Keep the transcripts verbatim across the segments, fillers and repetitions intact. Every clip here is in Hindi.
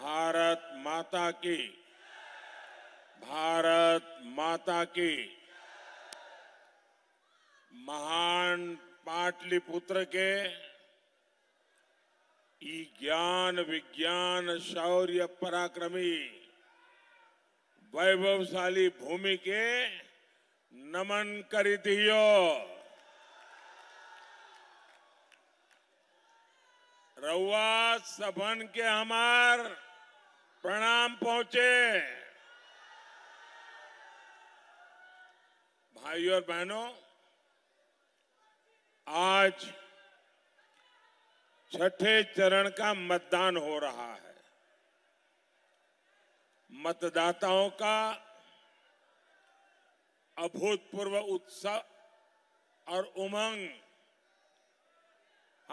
भारत माता की, भारत माता की। महान पाटलिपुत्र के ज्ञान विज्ञान शौर्य पराक्रमी वैभवशाली भूमि के नमन करितियो। रउआ सभन के हमार प्रणाम पहुंचे। भाइयों और बहनों, आज छठे चरण का मतदान हो रहा है। मतदाताओं का अभूतपूर्व उत्साह और उमंग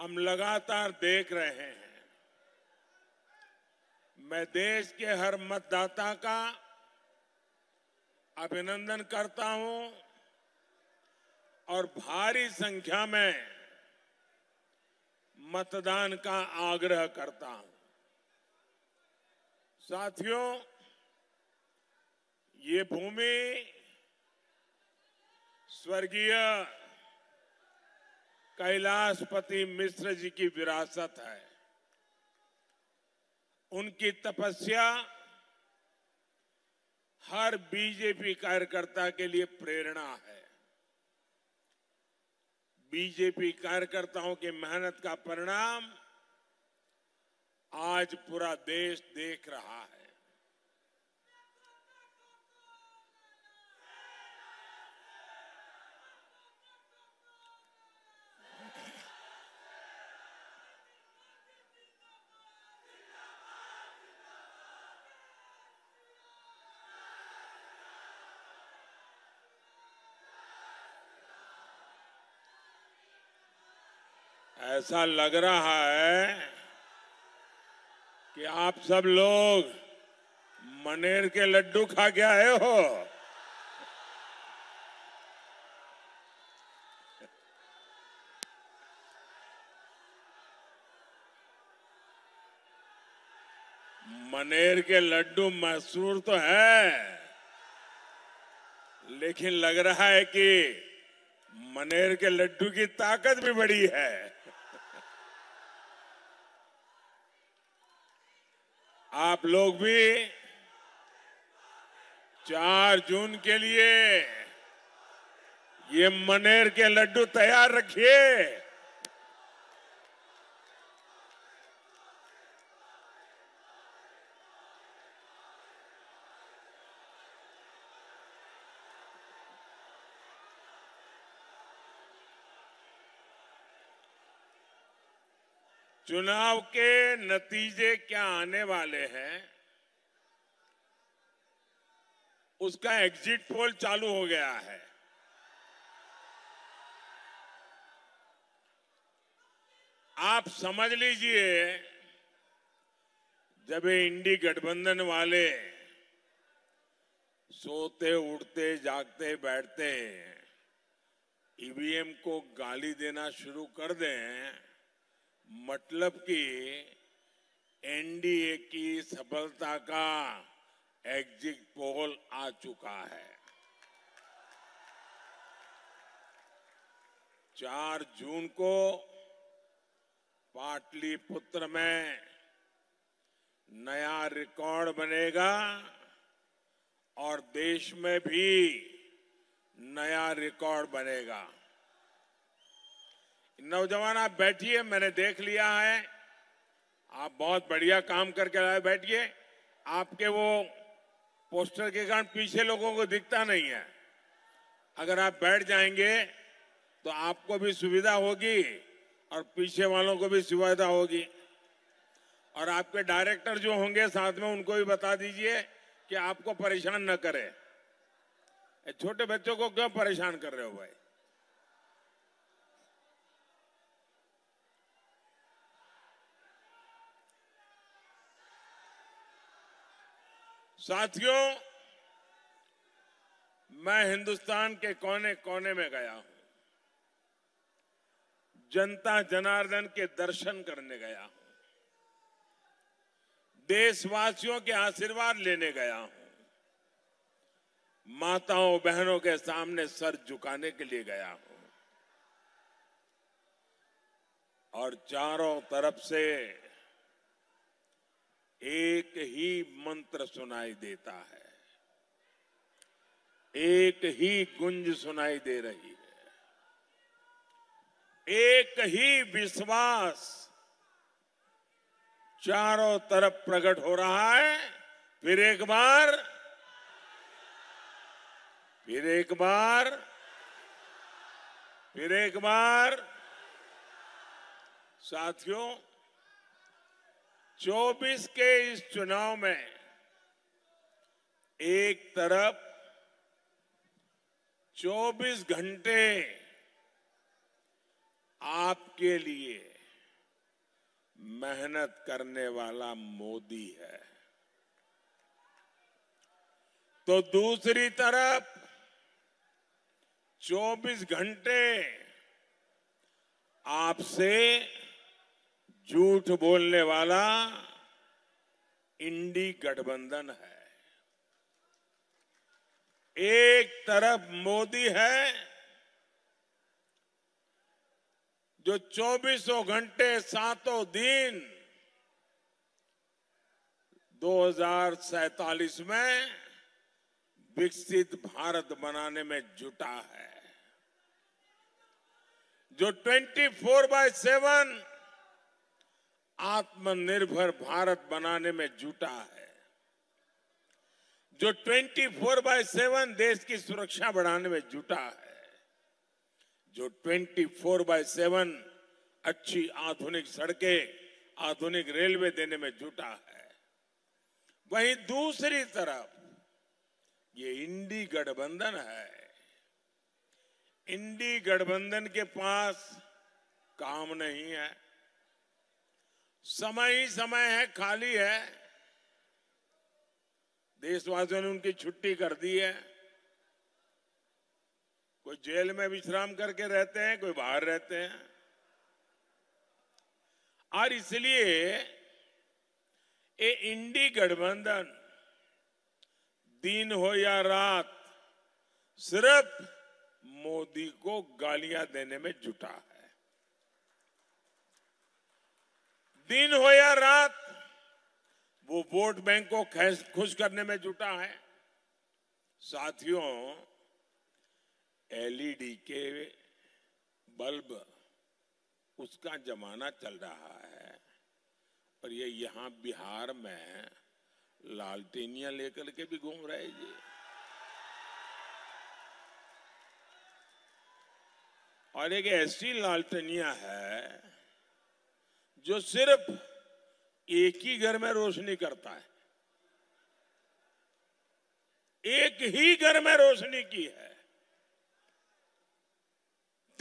हम लगातार देख रहे हैं। मैं देश के हर मतदाता का अभिनंदन करता हूं और भारी संख्या में मतदान का आग्रह करता हूं। साथियों, ये भूमि स्वर्गीय कैलाश पति मिश्र जी की विरासत है। उनकी तपस्या हर बीजेपी कार्यकर्ता के लिए प्रेरणा है। बीजेपी कार्यकर्ताओं की मेहनत का परिणाम आज पूरा देश देख रहा है। ऐसा लग रहा है कि आप सब लोग मनेर के लड्डू खा के आए हो। मनेर के लड्डू मशहूर तो है, लेकिन लग रहा है कि मनेर के लड्डू की ताकत भी बड़ी है। आप लोग भी चार जून के लिए ये मनेर के लड्डू तैयार रखिए। चुनाव के नतीजे क्या आने वाले हैं, उसका एग्जिट पोल चालू हो गया है। आप समझ लीजिए, जब इंडी गठबंधन वाले सोते उठते जागते बैठते ई वी एम को गाली देना शुरू कर दें, मतलब कि एन डी ए की सफलता का एग्जिट पोल आ चुका है। चार जून को पाटलिपुत्र में नया रिकॉर्ड बनेगा और देश में भी नया रिकॉर्ड बनेगा। नौजवान, आप बैठिए, मैंने देख लिया है, आप बहुत बढ़िया काम करके आए। बैठिए, आपके वो पोस्टर के कारण पीछे लोगों को दिखता नहीं है। अगर आप बैठ जाएंगे तो आपको भी सुविधा होगी और पीछे वालों को भी सुविधा होगी। और आपके डायरेक्टर जो होंगे साथ में, उनको भी बता दीजिए कि आपको परेशान न करें। छोटे बच्चों को क्यों परेशान कर रहे हो भाई? साथियों, मैं हिंदुस्तान के कोने कोने में गया हूं, जनता जनार्दन के दर्शन करने गया हूं। देशवासियों के आशीर्वाद लेने गया हूं, माताओं बहनों के सामने सर झुकाने के लिए गया हूं और चारों तरफ से एक ही मंत्र सुनाई देता है, एक ही गूंज सुनाई दे रही है, एक ही विश्वास चारों तरफ प्रकट हो रहा है। फिर एक बार फिर एक बार फिर एक बार साथियों, चौबीस के इस चुनाव में एक तरफ चौबीस घंटे आपके लिए मेहनत करने वाला मोदी है, तो दूसरी तरफ चौबीस घंटे आपसे झूठ बोलने वाला इंडी गठबंधन है। एक तरफ मोदी है जो चौबीसों घंटे सातों दिन दो हज़ार सैंतालीस में विकसित भारत बनाने में जुटा है, जो चौबीस बाय सात आत्मनिर्भर भारत बनाने में जुटा है, जो चौबीस बाय सात देश की सुरक्षा बढ़ाने में जुटा है, जो चौबीस बाय सात अच्छी आधुनिक सड़कें, आधुनिक रेलवे देने में जुटा है। वहीं दूसरी तरफ ये इंडी गठबंधन है। इंडी गठबंधन के पास काम नहीं है, समय ही समय है, खाली है। देशवासियों ने उनकी छुट्टी कर दी है, कोई जेल में विश्राम करके रहते हैं, कोई बाहर रहते हैं, और इसलिए ये इंडी गठबंधन दिन हो या रात सिर्फ मोदी को गालियां देने में जुटा है। दिन हो या रात वो वोट बैंक को खुश करने में जुटा है। साथियों, एलईडी के बल्ब, उसका जमाना चल रहा है और ये यहाँ बिहार में लालटेनिया लेकर के भी घूम रहे हैं जी। और एक ऐसी लालटेनिया है जो सिर्फ एक ही घर में रोशनी करता है, एक ही घर में रोशनी की है।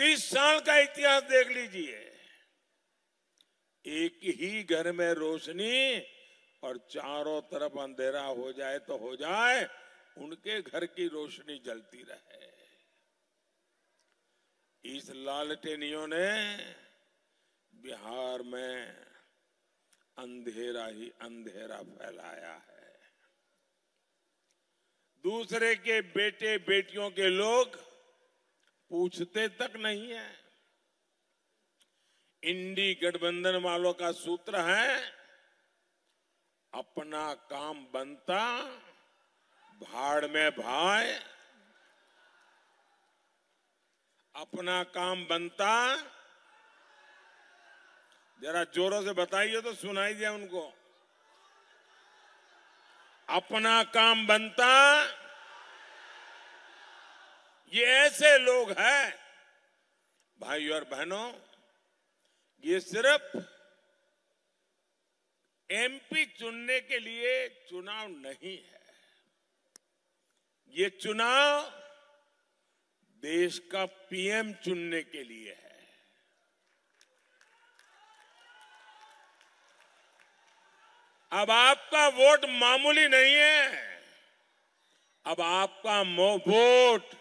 तीस साल का इतिहास देख लीजिए, एक ही घर में रोशनी और चारों तरफ अंधेरा हो जाए तो हो जाए, उनके घर की रोशनी जलती रहे। इस लालटेनियों ने बिहार में अंधेरा ही अंधेरा फैलाया है। दूसरे के बेटे बेटियों के लोग पूछते तक नहीं है। इंडी गठबंधन वालों का सूत्र है, अपना काम बनता भाड़ में भाई, अपना काम बनता। जरा जोरों से बताइए तो सुनाई दिया उनको। अपना काम बनता, ये ऐसे लोग हैं। भाइयों और बहनों, ये सिर्फ एमपी चुनने के लिए चुनाव नहीं है, ये चुनाव देश का पीएम चुनने के लिए है। अब आपका वोट मामूली नहीं है, अब आपका वोट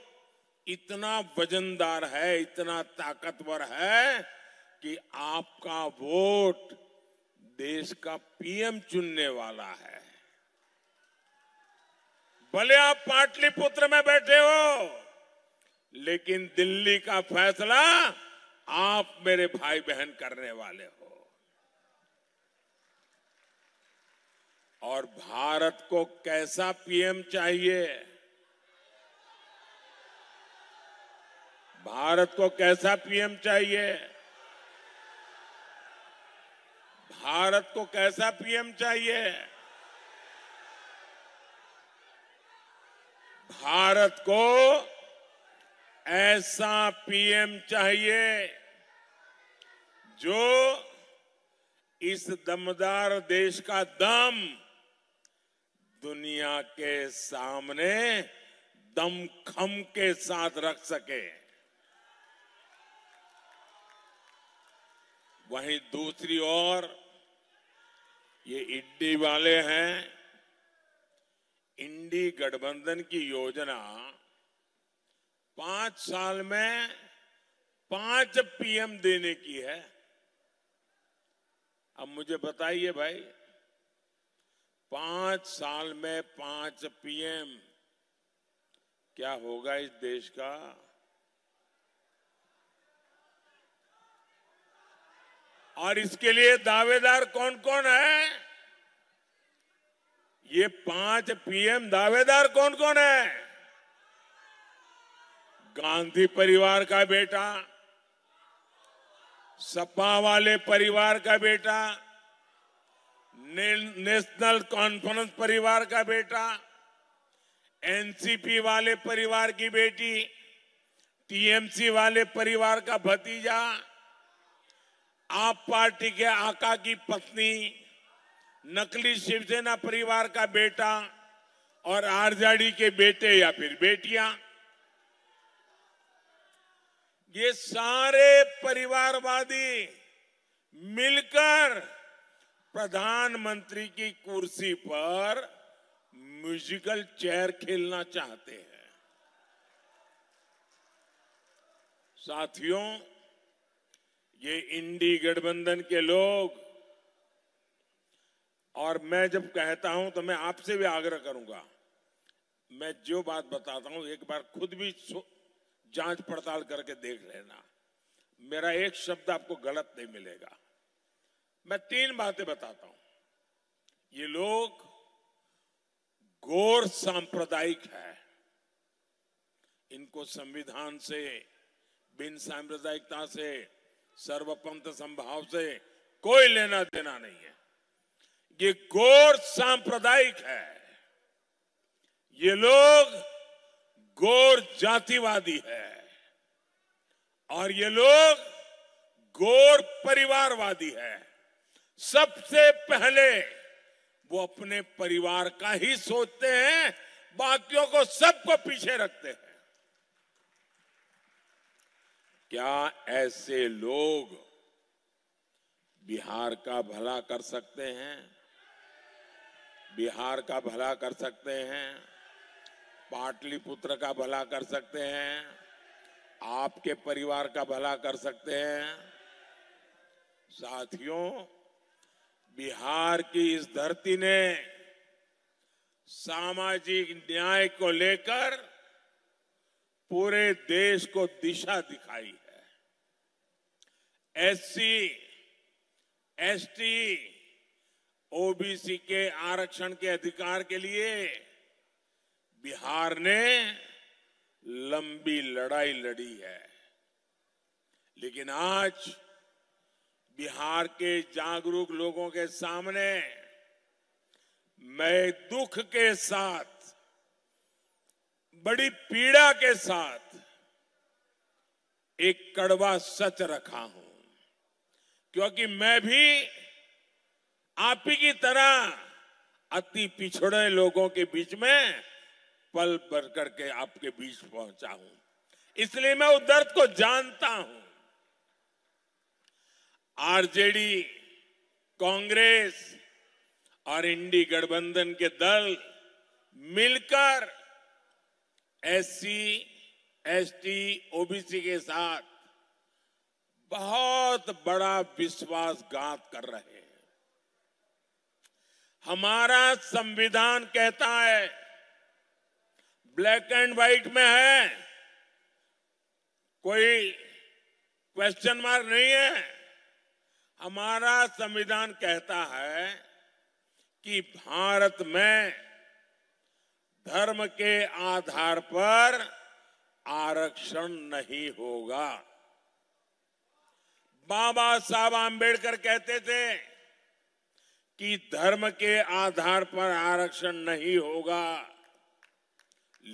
इतना वजनदार है, इतना ताकतवर है कि आपका वोट देश का पीएम चुनने वाला है। भले आप पाटलिपुत्र में बैठे हो, लेकिन दिल्ली का फैसला आप मेरे भाई बहन करने वाले हो। और भारत को कैसा पीएम चाहिए, भारत को कैसा पीएम चाहिए, भारत को कैसा पीएम चाहिए? भारत को ऐसा पीएम चाहिए जो इस दमदार देश का दम दुनिया के सामने दमखम के साथ रख सके। वहीं दूसरी ओर ये इंडी वाले हैं, इंडी गठबंधन की योजना पांच साल में पांच पीएम देने की है। अब मुझे बताइए भाई, पांच साल में पांच पीएम, क्या होगा इस देश का? और इसके लिए दावेदार कौन कौन है? ये पांच पीएम दावेदार कौन कौन है? गांधी परिवार का बेटा, सपा वाले परिवार का बेटा, ने, नेशनल कॉन्फ्रेंस परिवार का बेटा, एनसीपी वाले परिवार की बेटी, टीएमसी वाले परिवार का भतीजा, आप पार्टी के आका की पत्नी, नकली शिवसेना परिवार का बेटा और आरजेडी के बेटे या फिर बेटियां, ये सारे परिवारवादी मिलकर प्रधानमंत्री की कुर्सी पर म्यूजिकल चेयर खेलना चाहते हैं। साथियों, ये इंडी गठबंधन के लोग, और मैं जब कहता हूं तो मैं आपसे भी आग्रह करूंगा, मैं जो बात बताता हूं एक बार खुद भी जांच पड़ताल करके देख लेना, मेरा एक शब्द आपको गलत नहीं मिलेगा। मैं तीन बातें बताता हूं। ये लोग गैर सांप्रदायिक है, इनको संविधान से, बिन सांप्रदायिकता से, सर्वपंथ संभाव से कोई लेना देना नहीं है। ये गैर सांप्रदायिक है, ये लोग गैर जातिवादी है, और ये लोग गैर परिवारवादी है। सबसे पहले वो अपने परिवार का ही सोचते हैं, बाकियों को सबको पीछे रखते हैं। क्या ऐसे लोग बिहार का भला कर सकते हैं? बिहार का भला कर सकते हैं, पाटलिपुत्र का भला कर सकते हैं, आपके परिवार का भला कर सकते हैं। साथियों, बिहार की इस धरती ने सामाजिक न्याय को लेकर पूरे देश को दिशा दिखाई है। एससी, एसटी, ओबीसी के आरक्षण के अधिकार के लिए बिहार ने लंबी लड़ाई लड़ी है, लेकिन आज बिहार के जागरूक लोगों के सामने मैं दुख के साथ, बड़ी पीड़ा के साथ एक कड़वा सच रखा हूं, क्योंकि मैं भी आप ही की तरह अति पिछड़े लोगों के बीच में पल भर करके आपके बीच पहुंचा हूं, इसलिए मैं उस दर्द को जानता हूं। आरजेडी, कांग्रेस और इंडी गठबंधन के दल मिलकर एससी, एसटी, ओबीसी के साथ बहुत बड़ा विश्वासघात कर रहे हैं। हमारा संविधान कहता है, ब्लैक एंड व्हाइट में है, कोई क्वेश्चन मार्क नहीं है। हमारा संविधान कहता है कि भारत में धर्म के आधार पर आरक्षण नहीं होगा। बाबा साहब अंबेडकर कहते थे कि धर्म के आधार पर आरक्षण नहीं होगा,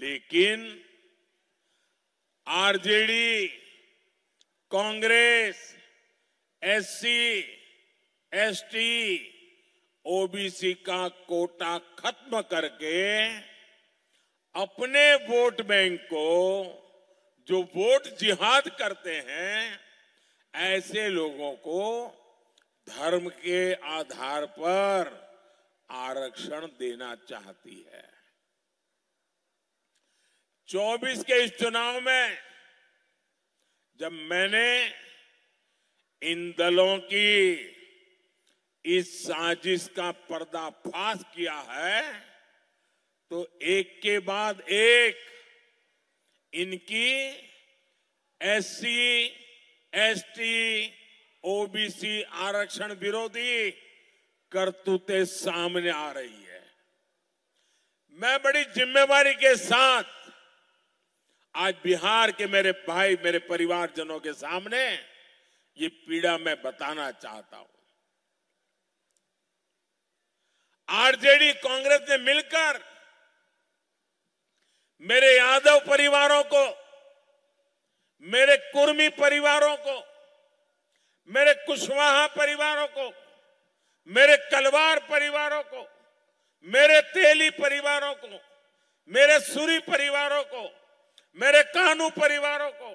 लेकिन RJD, Congress, SC, ST, OBC का कोटा खत्म करके अपने वोट बैंक को, जो वोट जिहाद करते हैं, ऐसे लोगों को धर्म के आधार पर आरक्षण देना चाहती है। चौबीस के इस चुनाव में जब मैंने इन दलों की इस साजिश का पर्दाफाश किया है, तो एक के बाद एक इनकी एससी, एसटी, ओबीसी आरक्षण विरोधी करतूतें सामने आ रही है। मैं बड़ी जिम्मेदारी के साथ आज बिहार के मेरे भाई, मेरे परिवारजनों के सामने ये पीड़ा मैं बताना चाहता हूं। आरजेडी, कांग्रेस ने मिलकर मेरे यादव परिवारों को, मेरे कुर्मी परिवारों को, मेरे कुशवाहा परिवारों को, मेरे कलवार परिवारों को, मेरे तेली परिवारों को, मेरे सूरी परिवारों को, मेरे कानू परिवारों को,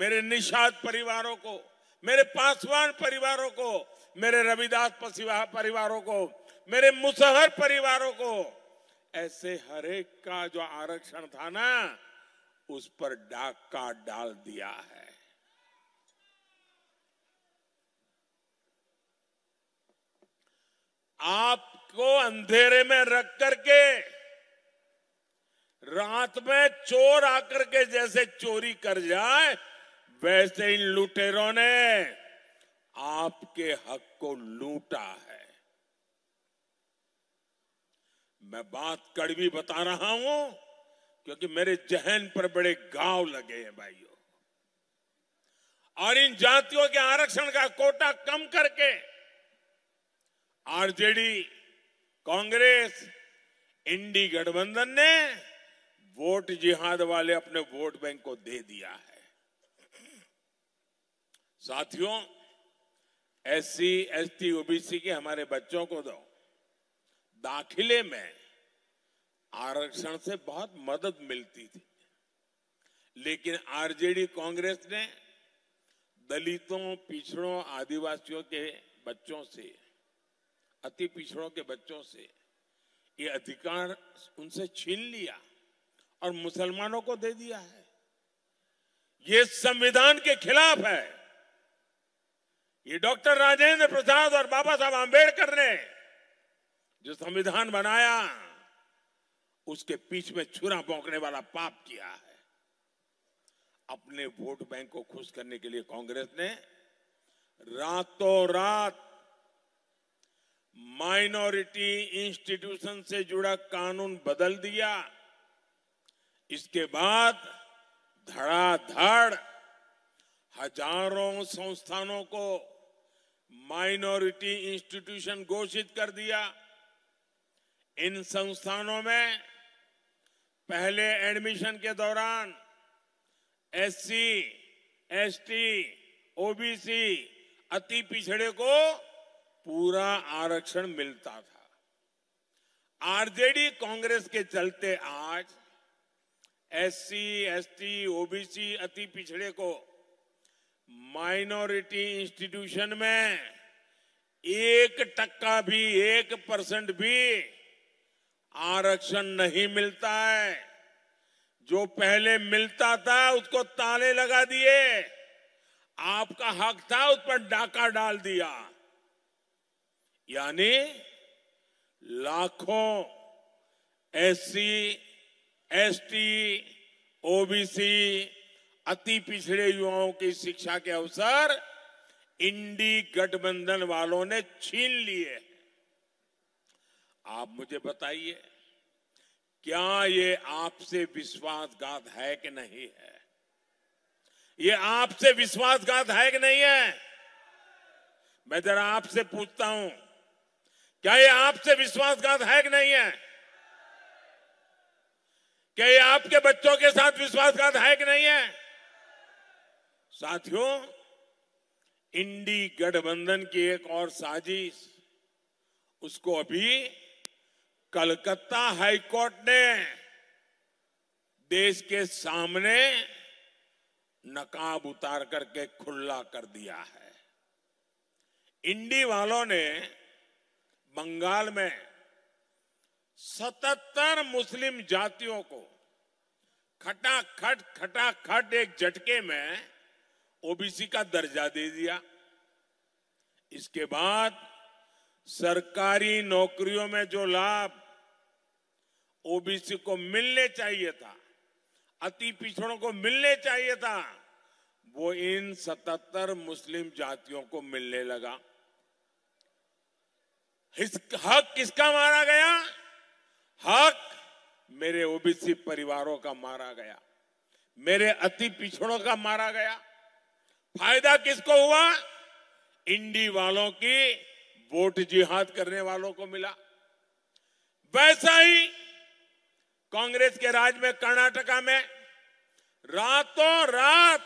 मेरे निषाद परिवारों को, मेरे पासवान परिवारों को, मेरे रविदास परिवारों को, मेरे मुसहर परिवारों को, ऐसे हरेक का जो आरक्षण था ना, उस पर डाक का डाल दिया है। आपको अंधेरे में रख करके रात में चोर आकर के जैसे चोरी कर जाए, वैसे इन लुटेरों ने आपके हक को लूटा है। मैं बात कड़वी बता रहा हूं क्योंकि मेरे जहन पर बड़े घाव लगे हैं भाइयों। और इन जातियों के आरक्षण का कोटा कम करके आरजेडी, कांग्रेस, इंडी गठबंधन ने वोट जिहाद वाले अपने वोट बैंक को दे दिया है। साथियों, एससी, एसटी, ओबीसी के हमारे बच्चों को दो दाखिले में आरक्षण से बहुत मदद मिलती थी, लेकिन आरजेडी, कांग्रेस ने दलितों, पिछड़ों, आदिवासियों के बच्चों से, अति पिछड़ों के बच्चों से ये अधिकार उनसे छीन लिया और मुसलमानों को दे दिया है। ये संविधान के खिलाफ है। ये डॉक्टर राजेंद्र प्रसाद और बाबा साहब अंबेडकर ने जो संविधान बनाया, उसके पीछ में छुरा भोंकने वाला पाप किया है। अपने वोट बैंक को खुश करने के लिए कांग्रेस ने रातों रात माइनॉरिटी इंस्टीट्यूशन से जुड़ा कानून बदल दिया। इसके बाद धड़ाधड़ हजारों संस्थानों को माइनॉरिटी इंस्टीट्यूशन घोषित कर दिया। इन संस्थानों में पहले एडमिशन के दौरान एससी, एसटी, ओबीसी, अति पिछड़े को पूरा आरक्षण मिलता था। आरजेडी, कांग्रेस के चलते आज एससी, एसटी, ओबीसी, अति पिछड़े को माइनॉरिटी इंस्टीट्यूशन में एक टक्का भी, एक परसेंट भी आरक्षण नहीं मिलता है। जो पहले मिलता था उसको ताले लगा दिए, आपका हक था उस पर डाका डाल दिया। यानी लाखों एससी, एसटी, ओबीसी, अति पिछड़े युवाओं की शिक्षा के अवसर इंडी गठबंधन वालों ने छीन लिए। आप मुझे बताइए, क्या ये आपसे विश्वासघात है कि नहीं है? ये आपसे विश्वासघात है कि नहीं है? मैं जरा आपसे पूछता हूं, क्या ये आपसे विश्वासघात है कि नहीं है? क्या ये आपके बच्चों के साथ विश्वासघात है कि नहीं है? साथियों, इंडी गठबंधन की एक और साजिश, उसको अभी कलकत्ता हाईकोर्ट ने देश के सामने नकाब उतार करके खुला कर दिया है। इंडी वालों ने बंगाल में सतहत्तर मुस्लिम जातियों को खटाखट खटाखट एक झटके में ओबीसी का दर्जा दे दिया। इसके बाद सरकारी नौकरियों में जो लाभ ओबीसी को मिलने चाहिए था, अति पिछड़ों को मिलने चाहिए था, वो इन सतहत्तर मुस्लिम जातियों को मिलने लगा। हक किसका मारा गया? हक मेरे ओबीसी परिवारों का मारा गया, मेरे अति पिछड़ों का मारा गया। फायदा किसको हुआ? इंडी वालों की वोट जिहाद करने वालों को मिला। वैसा ही कांग्रेस के राज में कर्नाटका में रातों रात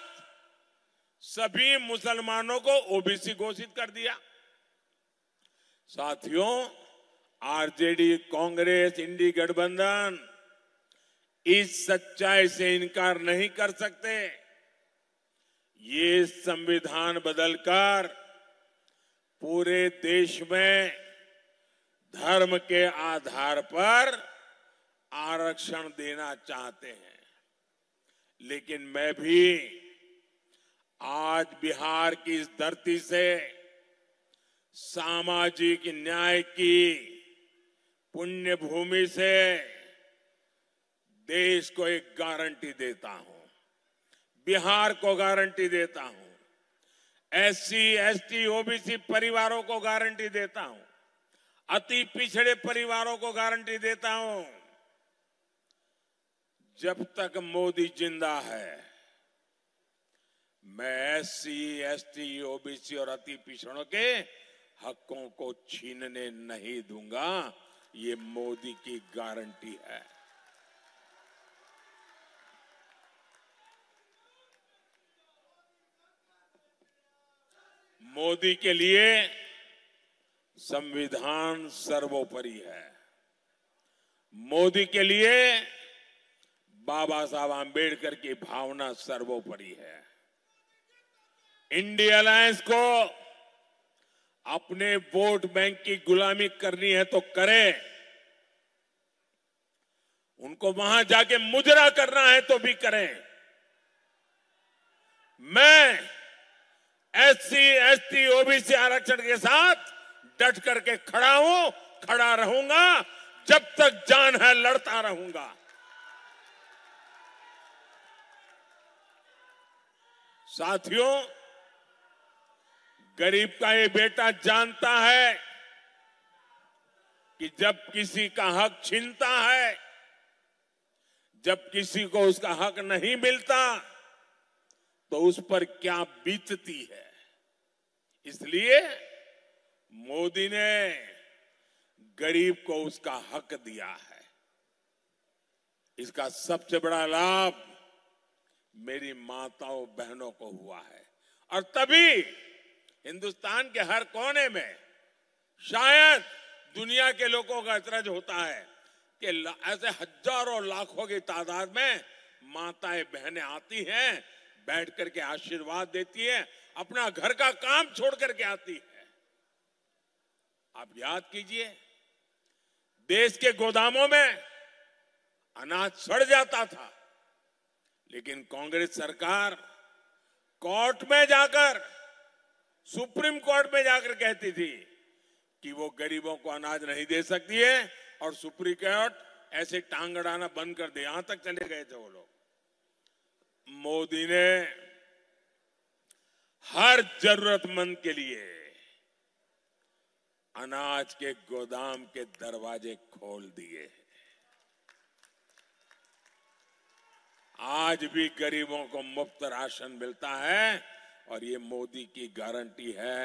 सभी मुसलमानों को ओबीसी घोषित कर दिया। साथियों, आरजेडी, कांग्रेस, इंडी गठबंधन इस सच्चाई से इनकार नहीं कर सकते। ये संविधान बदलकर पूरे देश में धर्म के आधार पर आरक्षण देना चाहते हैं। लेकिन मैं भी आज बिहार की इस धरती से सामाजिक न्याय की पुण्य भूमि से देश को एक गारंटी देता हूं, बिहार को गारंटी देता हूं, एससी, एसटी, ओबीसी परिवारों को गारंटी देता हूं, अति पिछड़े परिवारों को गारंटी देता हूं, जब तक मोदी जिंदा है मैं एससी, एसटी, ओबीसी और अति पिछड़ों के हकों को छीनने नहीं दूंगा। ये मोदी की गारंटी है। मोदी के लिए संविधान सर्वोपरि है। मोदी के लिए बाबा साहब अंबेडकर की भावना सर्वोपरि है। इंडिया अलायंस को अपने वोट बैंक की गुलामी करनी है तो करे, उनको वहां जाके मुजरा करना है तो भी करें। मैं एससी, एसटी, ओबीसी आरक्षण के साथ डट करके खड़ा हूं, खड़ा रहूंगा, जब तक जान है लड़ता रहूंगा। साथियों, गरीब का ये बेटा जानता है कि जब किसी का हक छीनता है, जब किसी को उसका हक नहीं मिलता तो उस पर क्या बीतती है। इसलिए मोदी ने गरीब को उसका हक दिया है। इसका सबसे बड़ा लाभ मेरी माताओं बहनों को हुआ है और तभी हिंदुस्तान के हर कोने में शायद दुनिया के लोगों का ऐतराज होता है कि ऐसे हजारों लाखों की तादाद में माताएं बहनें आती हैं, बैठ करके आशीर्वाद देती है, अपना घर का काम छोड़ करके आती है। आप याद कीजिए, देश के गोदामों में अनाज सड़ जाता था, लेकिन कांग्रेस सरकार कोर्ट में जाकर, सुप्रीम कोर्ट में जाकर कहती थी कि वो गरीबों को अनाज नहीं दे सकती है और सुप्रीम कोर्ट ऐसे टांग अड़ाना बंद कर दे, यहां तक चले गए थे वो लोग। मोदी ने हर जरूरतमंद के लिए अनाज के गोदाम के दरवाजे खोल दिए। आज भी गरीबों को मुफ्त राशन मिलता है और ये मोदी की गारंटी है।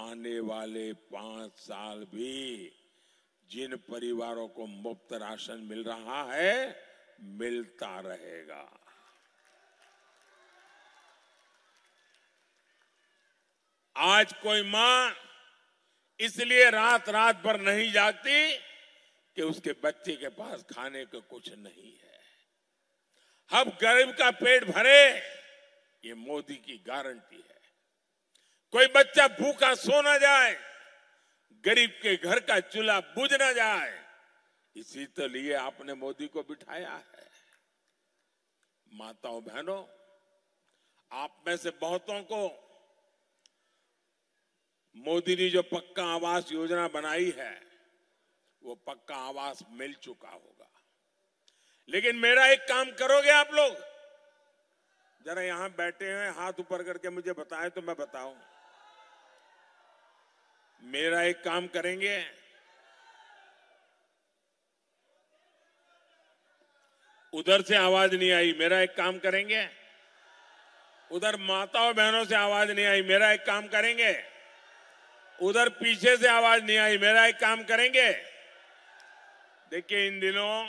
आने वाले पांच साल भी जिन परिवारों को मुफ्त राशन मिल रहा है मिलता रहेगा। आज कोई मां इसलिए रात रात भर नहीं जागती कि उसके बच्चे के पास खाने को कुछ नहीं है। हम गरीब का पेट भरे, ये मोदी की गारंटी है। कोई बच्चा भूखा सो ना जाए, गरीब के घर का चूल्हा बुझ ना जाए, इसी तो लिए आपने मोदी को बिठाया है। माताओं बहनों, आप में से बहुतों को मोदी ने जो पक्का आवास योजना बनाई है वो पक्का आवास मिल चुका होगा, लेकिन मेरा एक काम करोगे आप लोग? जरा यहां बैठे हैं हाथ ऊपर करके मुझे बताएं तो मैं बताऊं। मेरा एक काम करेंगे? उधर से आवाज नहीं आई। मेरा एक काम करेंगे? उधर माताओं बहनों से आवाज नहीं आई। मेरा एक काम करेंगे? उधर पीछे से आवाज नहीं आई। मेरा एक काम करेंगे? देखिए, इन दिनों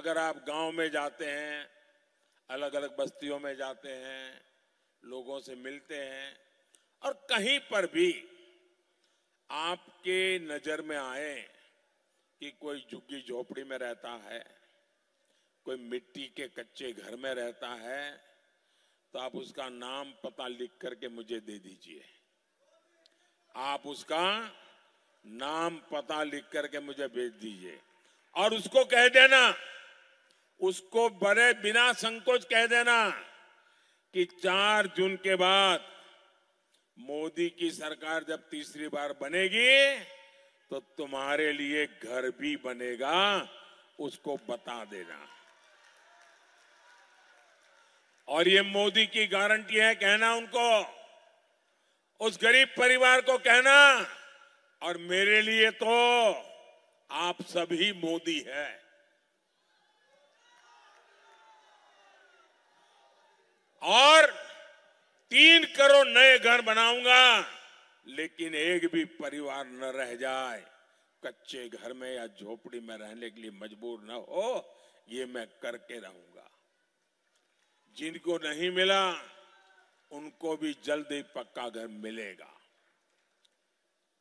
अगर आप गांव में जाते हैं, अलग अलग बस्तियों में जाते हैं, लोगों से मिलते हैं और कहीं पर भी आपके नजर में आए कि कोई झुग्गी झोपड़ी में रहता है, कोई मिट्टी के कच्चे घर में रहता है, तो आप उसका नाम पता लिख करके मुझे दे दीजिए। आप उसका नाम पता लिख करके मुझे भेज दीजिए और उसको कह देना, उसको बड़े बिना संकोच कह देना कि चार जून के बाद मोदी की सरकार जब तीसरी बार बनेगी तो तुम्हारे लिए घर भी बनेगा, उसको बता देना। और ये मोदी की गारंटी है, कहना उनको, उस गरीब परिवार को कहना, और मेरे लिए तो आप सभी मोदी है। और तीन करोड़ नए घर बनाऊंगा, लेकिन एक भी परिवार न रह जाए कच्चे घर में या झोपड़ी में रहने के लिए मजबूर न हो, ये मैं करके रहूंगा। जिनको नहीं मिला उनको भी जल्द ही पक्का घर मिलेगा।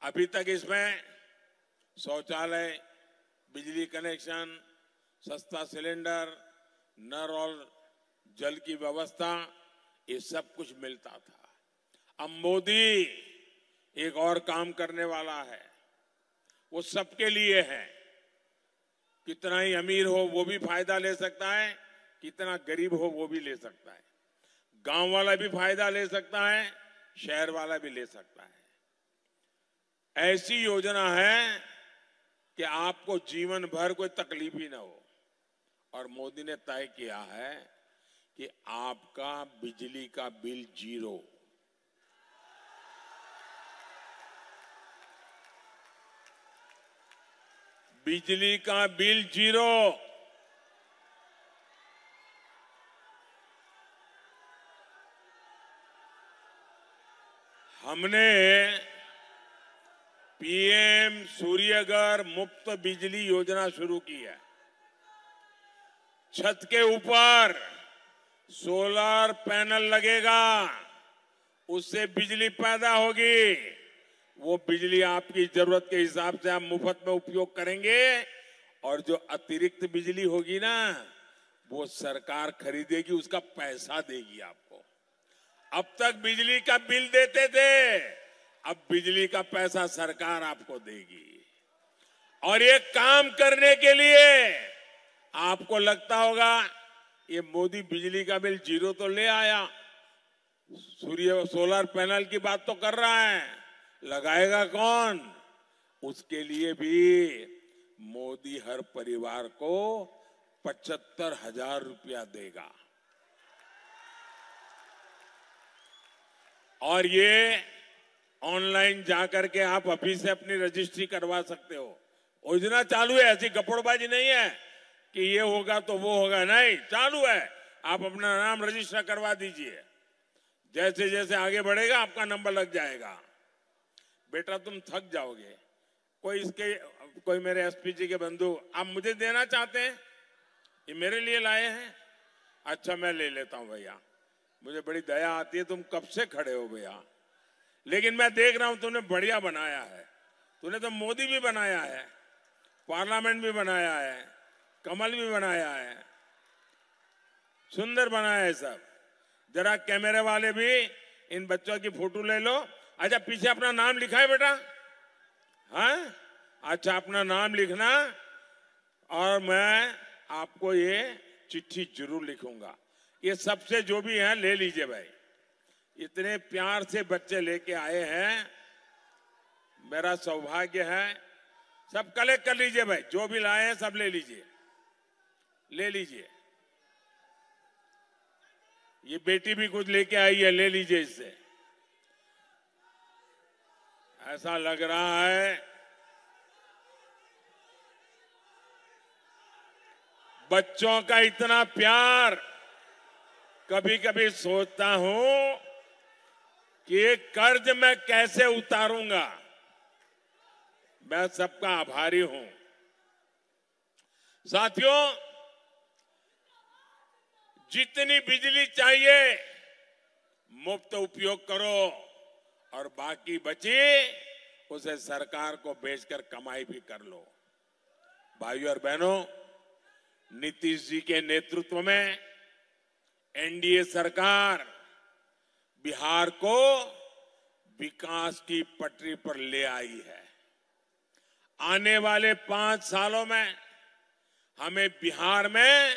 अभी तक इसमें शौचालय, बिजली कनेक्शन, सस्ता सिलेंडर, नल और जल की व्यवस्था, ये सब कुछ मिलता था। अब मोदी एक और काम करने वाला है, वो सबके लिए है। कितना ही अमीर हो वो भी फायदा ले सकता है, कितना गरीब हो वो भी ले सकता है, गांव वाला भी फायदा ले सकता है, शहर वाला भी ले सकता है। ऐसी योजना है कि आपको जीवन भर कोई तकलीफ ही ना हो। और मोदी ने तय किया है कि आपका बिजली का बिल जीरो। बिजली का बिल जीरो। हमने पीएम सूर्य घर मुफ्त बिजली योजना शुरू की है। छत के ऊपर सोलर पैनल लगेगा, उससे बिजली पैदा होगी। वो बिजली आपकी जरूरत के हिसाब से आप मुफ्त में उपयोग करेंगे और जो अतिरिक्त बिजली होगी ना, वो सरकार खरीदेगी, उसका पैसा देगी आपको। अब तक बिजली का बिल देते थे, अब बिजली का पैसा सरकार आपको देगी। और ये काम करने के लिए आपको लगता होगा ये मोदी बिजली का बिल जीरो तो ले आया, सूर्य सोलर पैनल की बात तो कर रहा है, लगाएगा कौन? उसके लिए भी मोदी हर परिवार को पचहत्तर हजार रुपया देगा। और ये ऑनलाइन जाकर के आप ऑफिस से अपनी रजिस्ट्री करवा सकते हो। योजना चालू है, ऐसी गपड़बाजी नहीं है कि ये होगा तो वो होगा, नहीं, चालू है। आप अपना नाम रजिस्टर करवा दीजिए, जैसे जैसे आगे बढ़ेगा आपका नंबर लग जाएगा। बेटा तुम थक जाओगे, कोई इसके कोई मेरे एसपीजी के बंधु आप मुझे देना चाहते हैं, ये मेरे लिए लाए हैं, अच्छा मैं ले लेता हूं भैया, मुझे बड़ी दया आती है, तुम कब से खड़े हो भैया, लेकिन मैं देख रहा हूं तुमने बढ़िया बनाया है, तूने तो मोदी भी बनाया है, पार्लियामेंट भी बनाया है, कमल भी बनाया है, सुंदर बनाया है सब। जरा कैमरे वाले भी इन बच्चों की फोटो ले लो। अच्छा पीछे अपना नाम लिखा है बेटा? हाँ, अच्छा अपना नाम लिखना, और मैं आपको ये चिट्ठी जरूर लिखूंगा। ये सबसे जो भी है ले लीजिए भाई, इतने प्यार से बच्चे लेके आए हैं, मेरा सौभाग्य है। सब कलेक्ट कर लीजिए भाई, जो भी लाए हैं सब ले लीजिए, ले लीजिए। ये बेटी भी कुछ लेके आई है, ले लीजिए इससे। ऐसा लग रहा है बच्चों का इतना प्यार, कभी कभी सोचता हूं कि ये कर्ज मैं कैसे उतारूंगा। मैं सबका आभारी हूं। साथियों, जितनी बिजली चाहिए मुफ्त उपयोग करो और बाकी बची उसे सरकार को बेचकर कमाई भी कर लो। भाइयों और बहनों, नीतीश जी के नेतृत्व में एनडीए सरकार बिहार को विकास की पटरी पर ले आई है। आने वाले पांच सालों में हमें बिहार में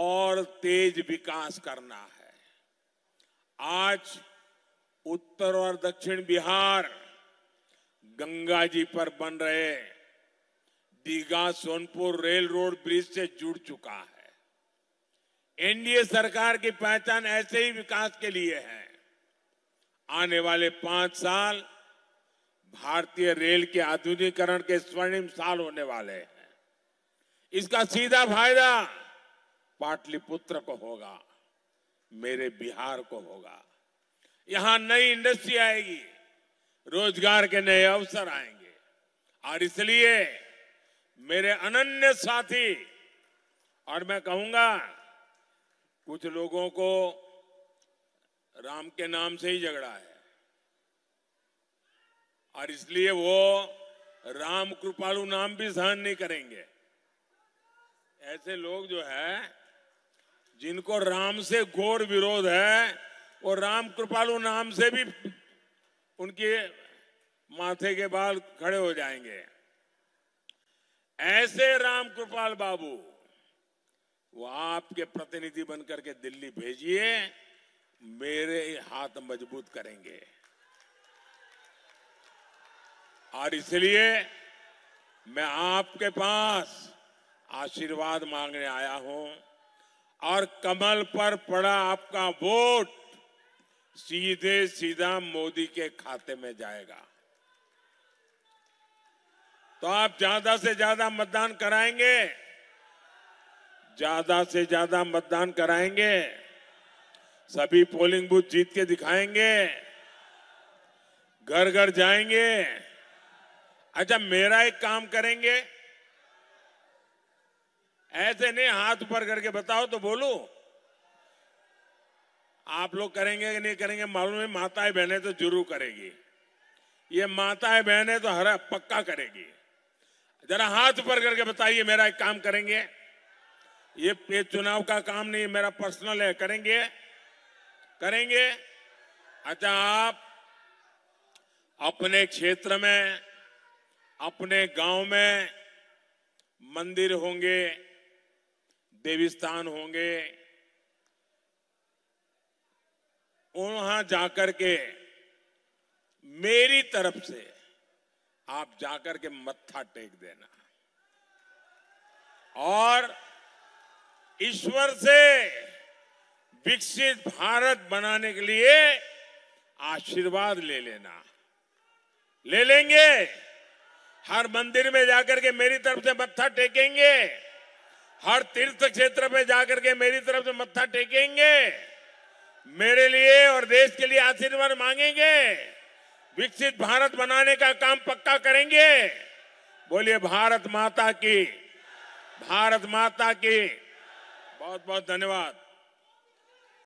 और तेज विकास करना है। आज उत्तर और दक्षिण बिहार गंगा जी पर बन रहे Digha Sonpur rail road bridge से जुड़ चुका है। एनडीए सरकार की पहचान ऐसे ही विकास के लिए है। आने वाले पांच साल भारतीय रेल के आधुनिकीकरण के स्वर्णिम साल होने वाले हैं। इसका सीधा फायदा पाटलिपुत्र को होगा, मेरे बिहार को होगा। यहां नई इंडस्ट्री आएगी, रोजगार के नए अवसर आएंगे, और इसलिए मेरे अनन्य साथी, और मैं कहूंगा कुछ लोगों को राम के नाम से ही झगड़ा है, और इसलिए वो राम कृपालु नाम भी सहन नहीं करेंगे। ऐसे लोग जो है जिनको राम से घोर विरोध है, वो राम कृपालु नाम से भी उनके माथे के बाल खड़े हो जाएंगे। ऐसे राम कृपाल बाबू, वो आपके प्रतिनिधि बनकर के दिल्ली भेजिए, मेरे हाथ मजबूत करेंगे। और इसलिए मैं आपके पास आशीर्वाद मांगने आया हूं, और कमल पर पड़ा आपका वोट सीधे सीधा मोदी के खाते में जाएगा। तो आप ज्यादा से ज्यादा मतदान कराएंगे, ज्यादा से ज्यादा मतदान कराएंगे, सभी पोलिंग बूथ जीत के दिखाएंगे, घर घर जाएंगे। अच्छा मेरा एक काम करेंगे, ऐसे नहीं हाथ ऊपर करके बताओ तो बोलो, आप लोग करेंगे कि नहीं करेंगे मालूम है, माताएं बहनें तो जरूर करेगी, ये माताएं बहनें तो हरा पक्का करेगी। जरा हाथ ऊपर करके बताइए, मेरा एक काम करेंगे, ये, ये चुनाव का काम नहीं, मेरा पर्सनल है, करेंगे करेंगे? अच्छा आप अपने क्षेत्र में, अपने गांव में मंदिर होंगे, देवस्थान होंगे, वहां जाकर के मेरी तरफ से आप जाकर के मत्था टेक देना और ईश्वर से विकसित भारत बनाने के लिए आशीर्वाद ले लेना। ले लेंगे, हर मंदिर में जाकर के मेरी तरफ से मत्था टेकेंगे, हर तीर्थ क्षेत्र में जाकर के मेरी तरफ से मत्था टेकेंगे, मेरे लिए और देश के लिए आशीर्वाद मांगेंगे, विकसित भारत बनाने का काम पक्का करेंगे। बोलिए भारत माता की, भारत माता की। बहुत बहुत धन्यवाद।